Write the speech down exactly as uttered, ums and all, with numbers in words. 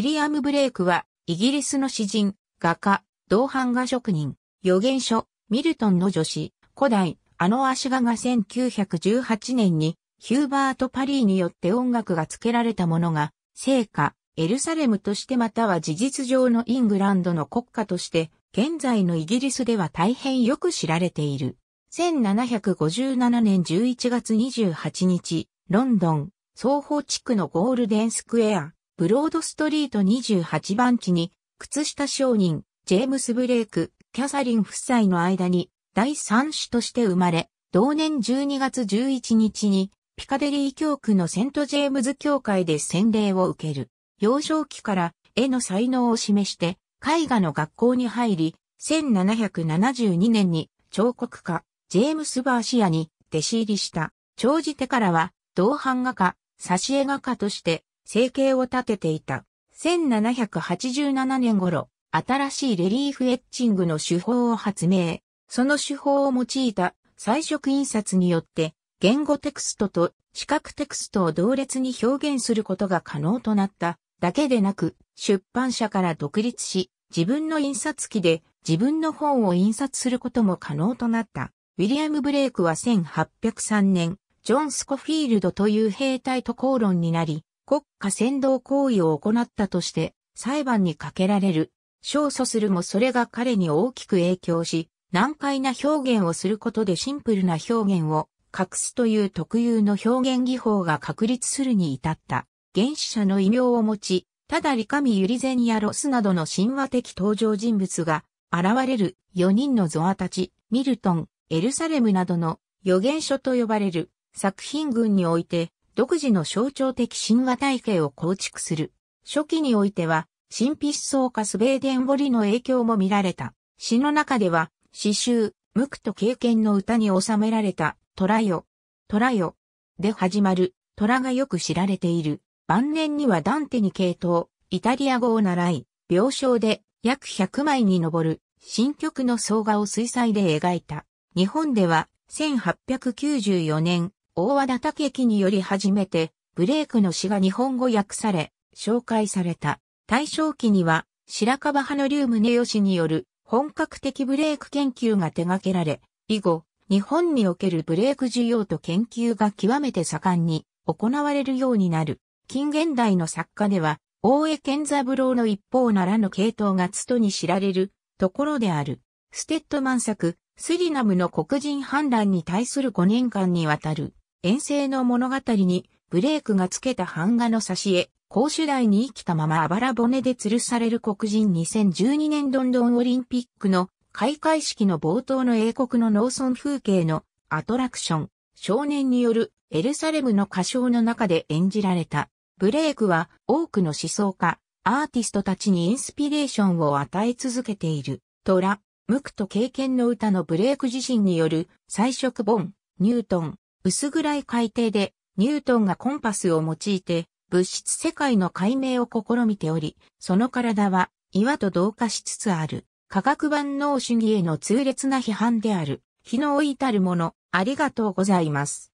ィリアム・ブレイクは、イギリスの詩人、画家、銅版画職人、預言書、ミルトンの助詞、古代、あの足画がせんきゅうひゃくじゅうはちねんに、ヒューバート・パリーによって音楽が付けられたものが、聖歌、エルサレムとしてまたは事実上のイングランドの国歌として、現在のイギリスでは大変よく知られている。せんななひゃくごじゅうななねんじゅういちがつにじゅうはちにち、ロンドン、ソーホ地区のゴールデンスクエア、ブロードストリートにじゅうはちばんちに、靴下商人、ジェームス・ブレイク、キャサリン夫妻の間に、だいさん子として生まれ、同年じゅうにがつじゅういちにちに、ピカデリー教区のセント・ジェームズ教会で洗礼を受ける。幼少期から絵の才能を示して、絵画の学校に入り、せんななひゃくななじゅうにねんに彫刻家、ジェームス・バーシアに弟子入りした。長じてからは、銅版画家、挿絵画家として、生計を立てていた。せんななひゃくはちじゅうななねん頃、新しいレリーフエッチングの手法を発明。その手法を用いた彩色印刷によって、言語テクストと視覚テクストを同列に表現することが可能となっただけでなく、出版社から独立し、自分の印刷機で自分の本を印刷することも可能となった。ウィリアム・ブレイクはせんはっぴゃくさんねん、ジョン・スコフィールドという兵隊と口論になり、国家扇動行為を行ったとして裁判にかけられる。勝訴するもそれが彼に大きく影響し、難解な表現をすることでシンプルな表現を隠すという特有の表現技法が確立するに至った。原始者の異名を持ち、ただり神ユリゼンやロスなどの神話的登場人物が現れるよにんのゾアたち、ミルトン、エルサレムなどの預言書と呼ばれる作品群において独自の象徴的神話体系を構築する。初期においては、神秘思想家スベーデンボリの影響も見られた。詩の中では、詩集、無垢と経験の歌に収められた。虎よ、虎よ、で始まる、虎がよく知られている。晩年にはダンテに傾倒、イタリア語を習い、病床で約ひゃくまいに上る、新曲の奏画を水彩で描いた。日本では、せんはっぴゃくきゅうじゅうよねん、大和田武樹により初めて、ブレイクの詩が日本語訳され、紹介された。大正期には、白樺派の龍宗義による、本格的ブレイク研究が手掛けられ、以後、日本におけるブレイク需要と研究が極めて盛んに行われるようになる。近現代の作家では、大江健三郎の一方ならぬ系統がつとに知られるところである。ステッドマン作、スリナムの黒人反乱に対するごねんかんにわたる遠征の物語に、ブレイクがつけた版画の挿絵、公主台に生きたままあばら骨で吊るされる黒人にせんじゅうにねんロンドンオリンピックの開会式の冒頭の英国の農村風景のアトラクション、少年によるエルサレムの歌唱の中で演じられた。ブレイクは多くの思想家、アーティストたちにインスピレーションを与え続けている。虎、無垢と経験の歌のブレイク自身による彩色本、ニュートン、薄暗い海底でニュートンがコンパスを用いて物質世界の解明を試みており、その体は岩と同化しつつある。科学万能主義への痛烈な批判である。日の老いたるもの、ありがとうございます。